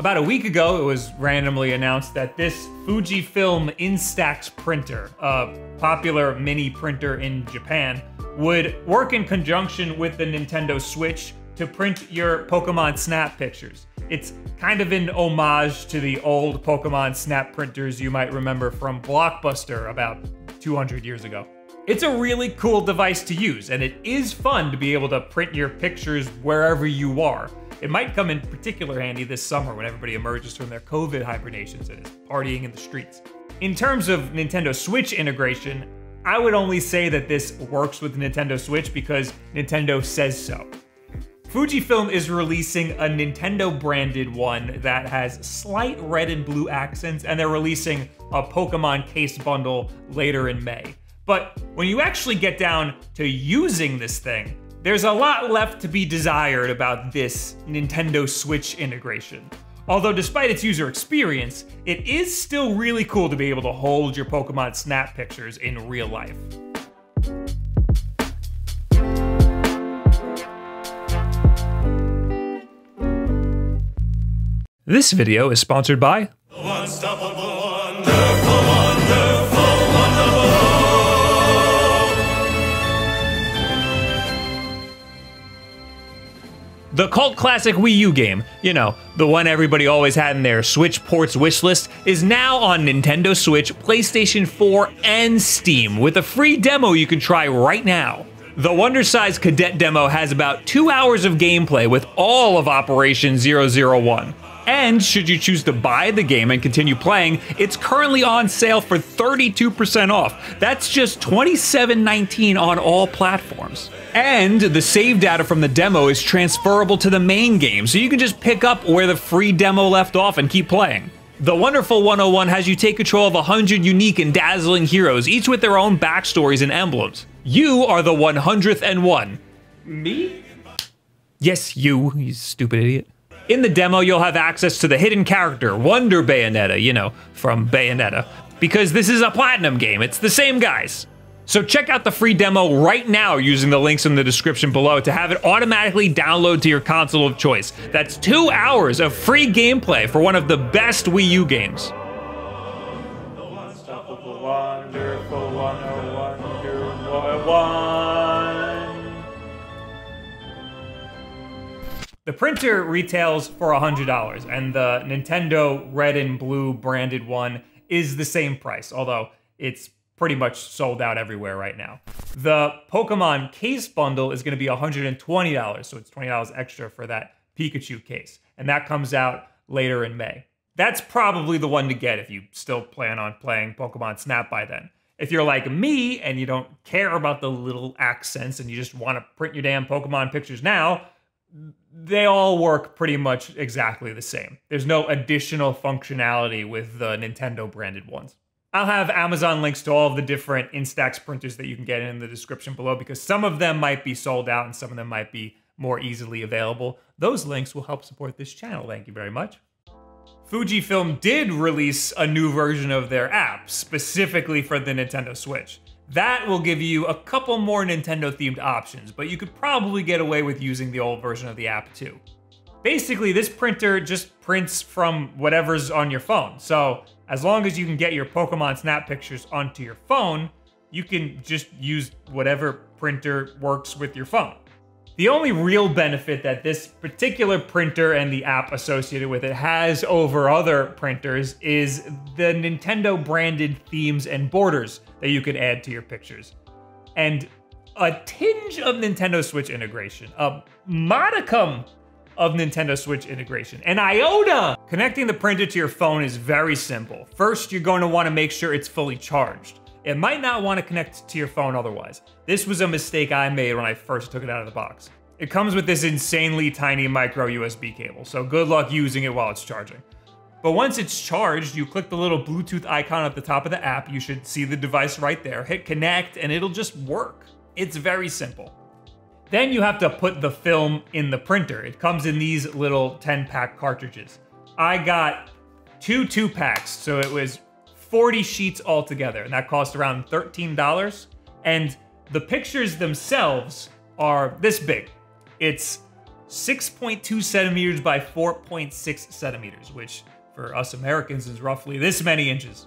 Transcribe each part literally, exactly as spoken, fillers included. About a week ago, it was randomly announced that this Fujifilm Instax printer, a popular mini printer in Japan, would work in conjunction with the Nintendo Switch to print your Pokémon Snap pictures. It's kind of an homage to the old Pokémon Snap printers you might remember from Blockbuster about two hundred years ago. It's a really cool device to use, and it is fun to be able to print your pictures wherever you are. It might come in particular handy this summer when everybody emerges from their COVID hibernations and is partying in the streets. In terms of Nintendo Switch integration, I would only say that this works with Nintendo Switch because Nintendo says so. Fujifilm is releasing a Nintendo-branded one that has slight red and blue accents, and they're releasing a Pokemon case bundle later in May. But when you actually get down to using this thing, there's a lot left to be desired about this Nintendo Switch integration. Although despite its user experience, it is still really cool to be able to hold your Pokemon Snap pictures in real life. This video is sponsored by Unstoppable, Wonderful, Wonderful, Wonderful. The cult classic Wii U game, you know, the one everybody always had in their Switch ports wishlist, is now on Nintendo Switch, PlayStation four, and Steam with a free demo you can try right now. The Wondersize Cadet demo has about two hours of gameplay with all of Operation zero zero one. And should you choose to buy the game and continue playing, it's currently on sale for thirty-two percent off. That's just twenty-seven dollars and nineteen cents on all platforms. And the save data from the demo is transferable to the main game, so you can just pick up where the free demo left off and keep playing. The Wonderful one oh one has you take control of one hundred unique and dazzling heroes, each with their own backstories and emblems. You are the one hundredth and one. Me? Yes, you, you stupid idiot. In the demo, you'll have access to the hidden character, Wonder Bayonetta, you know, from Bayonetta, because this is a Platinum game, it's the same guys. So check out the free demo right now using the links in the description below to have it automatically download to your console of choice. That's two hours of free gameplay for one of the best Wii U games. The printer retails for one hundred dollars, and the Nintendo red and blue branded one is the same price, although it's pretty much sold out everywhere right now. The Pokemon case bundle is going to be one hundred twenty dollars, so it's twenty dollars extra for that Pikachu case, and that comes out later in May. That's probably the one to get if you still plan on playing Pokemon Snap by then. If you're like me and you don't care about the little accents and you just want to print your damn Pokemon pictures now, they all work pretty much exactly the same. There's no additional functionality with the Nintendo branded ones. I'll have Amazon links to all of the different Instax printers that you can get in the description below, because some of them might be sold out and some of them might be more easily available. Those links will help support this channel. Thank you very much. Fujifilm did release a new version of their app specifically for the Nintendo Switch. That will give you a couple more Nintendo-themed options, but you could probably get away with using the old version of the app too. Basically, this printer just prints from whatever's on your phone. So as long as you can get your Pokemon Snap pictures onto your phone, you can just use whatever printer works with your phone. The only real benefit that this particular printer and the app associated with it has over other printers is the Nintendo branded themes and borders that you can add to your pictures. And a tinge of Nintendo Switch integration, a modicum of Nintendo Switch integration, an iota! Connecting the printer to your phone is very simple. First, you're going to want to make sure it's fully charged. It might not want to connect to your phone otherwise. This was a mistake I made when I first took it out of the box. It comes with this insanely tiny micro U S B cable, so good luck using it while it's charging. But once it's charged, you click the little Bluetooth icon at the top of the app. You should see the device right there. Hit connect and it'll just work. It's very simple. Then you have to put the film in the printer. It comes in these little ten pack cartridges. I got two two packs, so it was forty sheets altogether, and that cost around thirteen dollars. And the pictures themselves are this big. It's six point two centimeters by four point six centimeters, which for us Americans is roughly this many inches.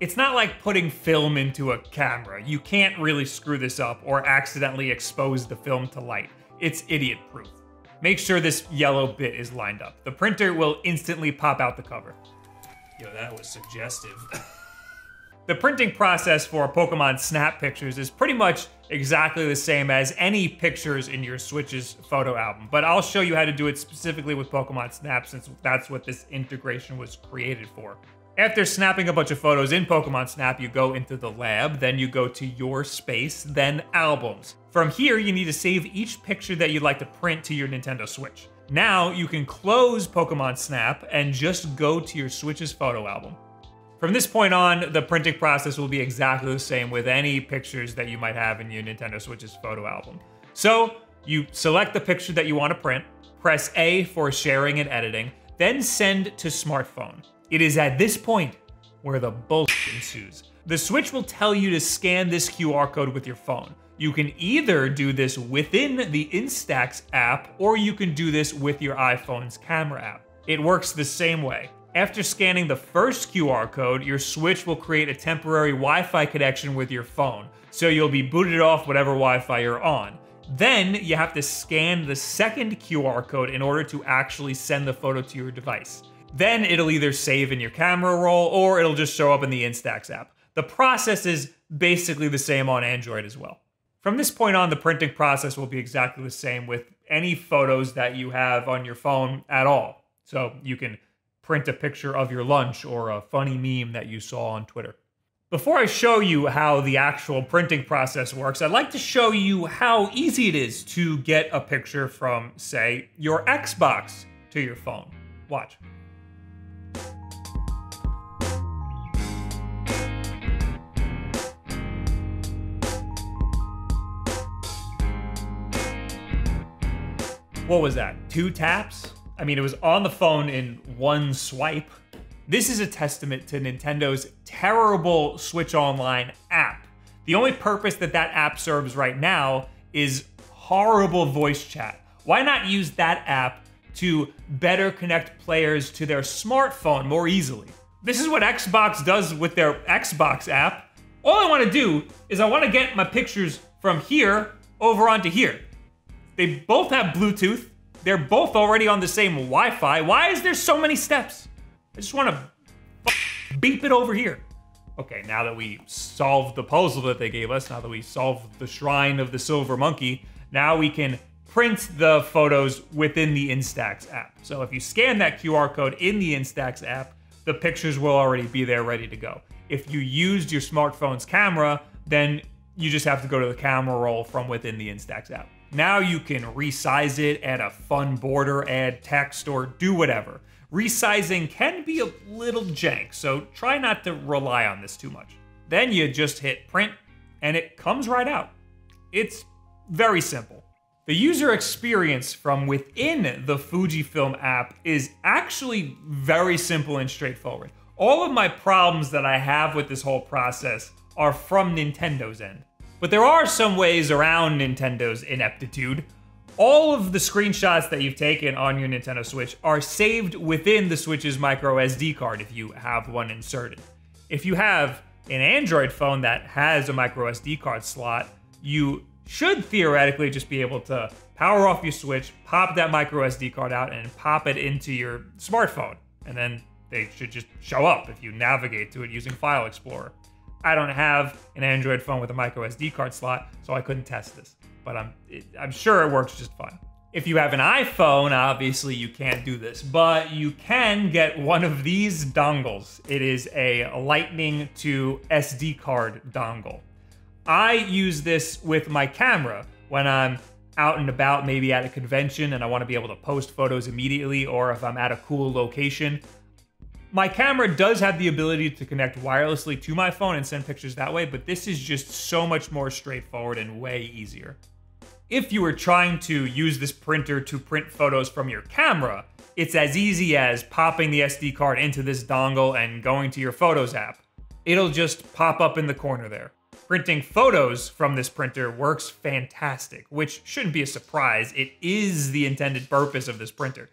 It's not like putting film into a camera. You can't really screw this up or accidentally expose the film to light. It's idiot proof. Make sure this yellow bit is lined up. The printer will instantly pop out the cover. Yo, that was suggestive. The printing process for Pokémon Snap pictures is pretty much exactly the same as any pictures in your Switch's photo album, but I'll show you how to do it specifically with Pokémon Snap since that's what this integration was created for. After snapping a bunch of photos in Pokémon Snap, you go into the lab, then you go to your space, then albums. From here, you need to save each picture that you'd like to print to your Nintendo Switch. Now you can close Pokémon Snap and just go to your Switch's photo album. From this point on, the printing process will be exactly the same with any pictures that you might have in your Nintendo Switch's photo album. So you select the picture that you want to print, press A for sharing and editing, then send to smartphone. It is at this point where the bullshit ensues. The Switch will tell you to scan this Q R code with your phone. You can either do this within the Instax app, or you can do this with your iPhone's camera app. It works the same way. After scanning the first Q R code, your Switch will create a temporary Wi-Fi connection with your phone, so you'll be booted off whatever Wi-Fi you're on. Then you have to scan the second Q R code in order to actually send the photo to your device. Then it'll either save in your camera roll or it'll just show up in the Instax app. The process is basically the same on Android as well. From this point on, the printing process will be exactly the same with any photos that you have on your phone at all. So you can print a picture of your lunch or a funny meme that you saw on Twitter. Before I show you how the actual printing process works, I'd like to show you how easy it is to get a picture from, say, your Xbox to your phone. Watch. What was that, two taps? I mean, it was on the phone in one swipe. This is a testament to Nintendo's terrible Switch Online app. The only purpose that that app serves right now is horrible voice chat. Why not use that app to better connect players to their smartphone more easily? This is what Xbox does with their Xbox app. All I want to do is I want to get my pictures from here over onto here. They both have Bluetooth. They're both already on the same Wi-Fi. Why is there so many steps? I just want to beep it over here. Okay, now that we solved the puzzle that they gave us, now that we solved the shrine of the silver monkey, now we can print the photos within the Instax app. So if you scan that Q R code in the Instax app, the pictures will already be there ready to go. If you used your smartphone's camera, then you just have to go to the camera roll from within the Instax app. Now you can resize it, add a fun border, add text, or do whatever. Resizing can be a little jank, so try not to rely on this too much. Then you just hit print, and it comes right out. It's very simple. The user experience from within the Fujifilm app is actually very simple and straightforward. All of my problems that I have with this whole process are from Nintendo's end. But there are some ways around Nintendo's ineptitude. All of the screenshots that you've taken on your Nintendo Switch are saved within the Switch's micro S D card if you have one inserted. If you have an Android phone that has a micro S D card slot, you should theoretically just be able to power off your Switch, pop that micro S D card out, and pop it into your smartphone. And then they should just show up if you navigate to it using File Explorer. I don't have an Android phone with a micro S D card slot, so I couldn't test this, but I'm, it, I'm sure it works just fine. If you have an iPhone, obviously you can't do this, but you can get one of these dongles. It is a Lightning to S D card dongle. I use this with my camera when I'm out and about, maybe at a convention, and I want to be able to post photos immediately, or if I'm at a cool location. My camera does have the ability to connect wirelessly to my phone and send pictures that way, but this is just so much more straightforward and way easier. If you were trying to use this printer to print photos from your camera, it's as easy as popping the S D card into this dongle and going to your Photos app. It'll just pop up in the corner there. Printing photos from this printer works fantastic, which shouldn't be a surprise. It is the intended purpose of this printer.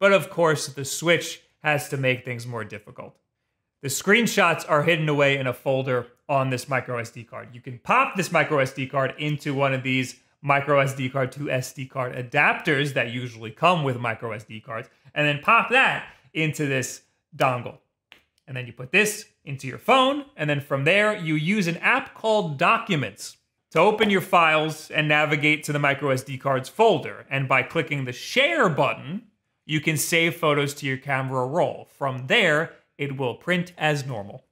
But of course, the Switch has to make things more difficult. The screenshots are hidden away in a folder on this micro S D card. You can pop this micro S D card into one of these micro S D card to S D card adapters that usually come with micro S D cards, and then pop that into this dongle. And then you put this into your phone, and then from there, you use an app called Documents to open your files and navigate to the micro S D cards folder. And by clicking the Share button, you can save photos to your camera roll. From there, it will print as normal.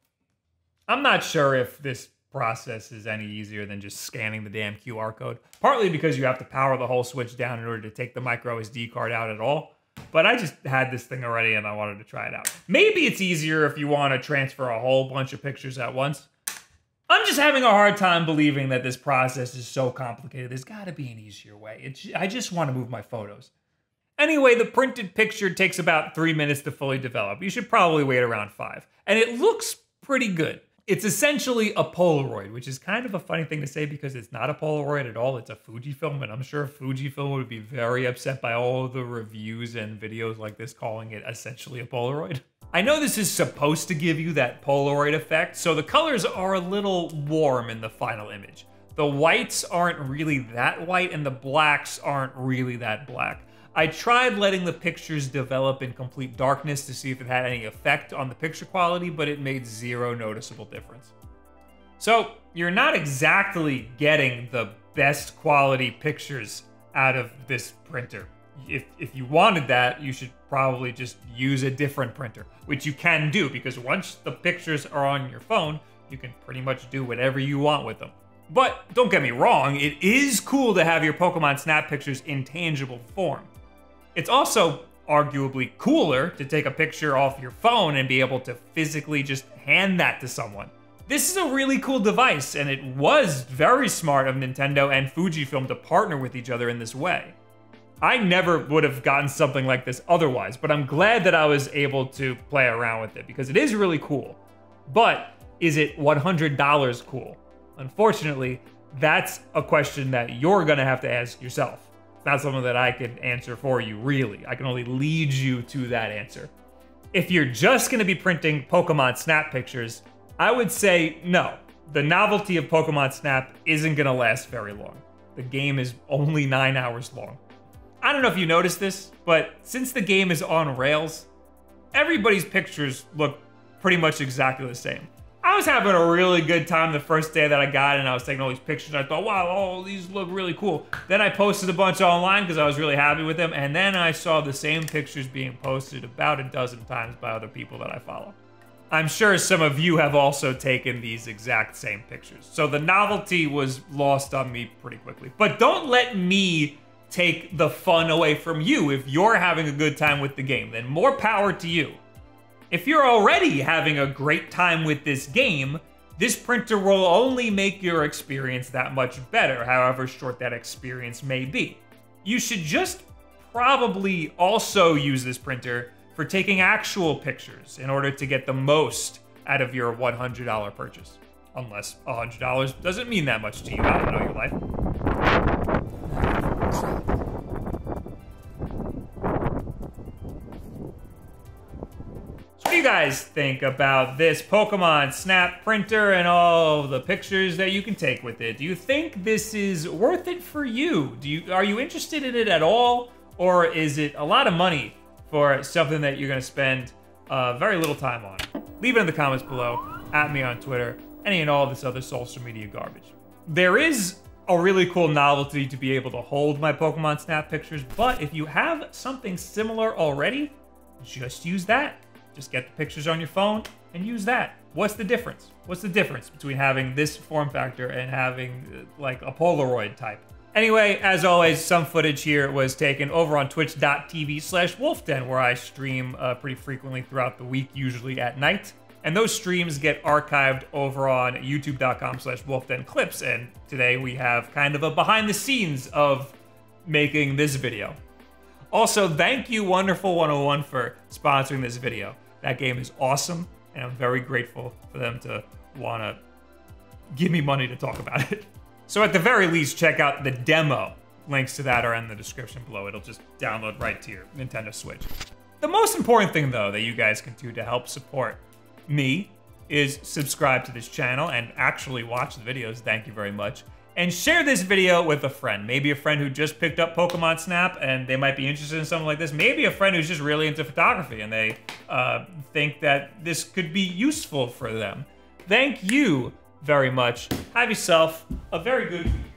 I'm not sure if this process is any easier than just scanning the damn Q R code, partly because you have to power the whole Switch down in order to take the micro S D card out at all. But I just had this thing already and I wanted to try it out. Maybe it's easier if you want to transfer a whole bunch of pictures at once. I'm just having a hard time believing that this process is so complicated. There's got to be an easier way. It's, I just want to move my photos. Anyway, the printed picture takes about three minutes to fully develop. You should probably wait around five. And it looks pretty good. It's essentially a Polaroid, which is kind of a funny thing to say because it's not a Polaroid at all. It's a Fujifilm, and I'm sure Fujifilm would be very upset by all the reviews and videos like this calling it essentially a Polaroid. I know this is supposed to give you that Polaroid effect, so the colors are a little warm in the final image. The whites aren't really that white, and the blacks aren't really that black. I tried letting the pictures develop in complete darkness to see if it had any effect on the picture quality, but it made zero noticeable difference. So you're not exactly getting the best quality pictures out of this printer. If, if you wanted that, you should probably just use a different printer, which you can do because once the pictures are on your phone, you can pretty much do whatever you want with them. But don't get me wrong, it is cool to have your Pokémon Snap pictures in tangible form. It's also arguably cooler to take a picture off your phone and be able to physically just hand that to someone. This is a really cool device, and it was very smart of Nintendo and Fujifilm to partner with each other in this way. I never would have gotten something like this otherwise, but I'm glad that I was able to play around with it because it is really cool. But is it one hundred dollars cool? Unfortunately, that's a question that you're gonna have to ask yourself. It's not something that I can answer for you, really. I can only lead you to that answer. If you're just gonna be printing Pokemon Snap pictures, I would say no. The novelty of Pokemon Snap isn't gonna last very long. The game is only nine hours long. I don't know if you noticed this, but since the game is on rails, everybody's pictures look pretty much exactly the same. I was having a really good time the first day that I got it and I was taking all these pictures. I thought, wow, all these look really cool. Then I posted a bunch online because I was really happy with them. And then I saw the same pictures being posted about a dozen times by other people that I follow. I'm sure some of you have also taken these exact same pictures. So the novelty was lost on me pretty quickly. But don't let me take the fun away from you. If you're having a good time with the game, then more power to you. If you're already having a great time with this game, this printer will only make your experience that much better, however short that experience may be. You should just probably also use this printer for taking actual pictures in order to get the most out of your one hundred dollar purchase. Unless one hundred dollars doesn't mean that much to you, I don't know your life. What do you guys think about this Pokemon Snap printer and all the pictures that you can take with it? Do you think this is worth it for you? Do you are you interested in it at all? Or is it a lot of money for something that you're gonna spend uh, very little time on? Leave it in the comments below, at me on Twitter, any and all this other social media garbage. There is a really cool novelty to be able to hold my Pokemon Snap pictures, but if you have something similar already, just use that. Just get the pictures on your phone and use that. What's the difference? What's the difference between having this form factor and having like a Polaroid type? Anyway, as always, some footage here was taken over on twitch dot t v slash wulffden, where I stream uh, pretty frequently throughout the week, usually at night. And those streams get archived over on youtube dot com slash wulffdenclips. And today we have kind of a behind the scenes of making this video. Also, thank you, Wonderful one oh one, for sponsoring this video. That game is awesome, and I'm very grateful for them to want to give me money to talk about it. So at the very least, check out the demo. Links to that are in the description below. It'll just download right to your Nintendo Switch. The most important thing though that you guys can do to help support me is subscribe to this channel and actually watch the videos, thank you very much. And share this video with a friend. Maybe a friend who just picked up Pokemon Snap and they might be interested in something like this. Maybe a friend who's just really into photography and they uh, think that this could be useful for them. Thank you very much. Have yourself a very good